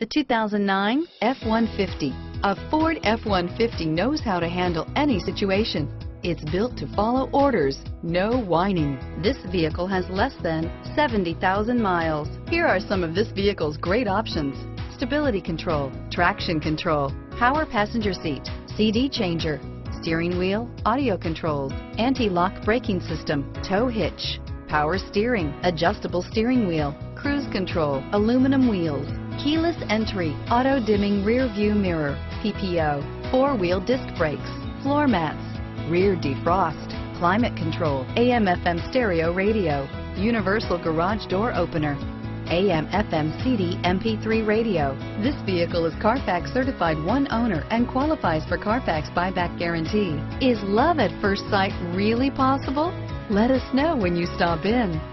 The 2009 F-150. A Ford F-150 knows how to handle any situation. It's built to follow orders, no whining. This vehicle has less than 70,000 miles. Here are some of this vehicle's great options: stability control, traction control, power passenger seat, CD changer, steering wheel audio controls, anti-lock braking system, tow hitch, power steering, adjustable steering wheel, cruise control, aluminum wheels, keyless entry, auto dimming rear view mirror, PPO, four-wheel disc brakes, floor mats, rear defrost, climate control, AM/FM stereo radio, universal garage door opener, AM/FM CD MP3 radio. This vehicle is Carfax certified one owner and qualifies for Carfax buyback guarantee. Is love at first sight really possible? Let us know when you stop in.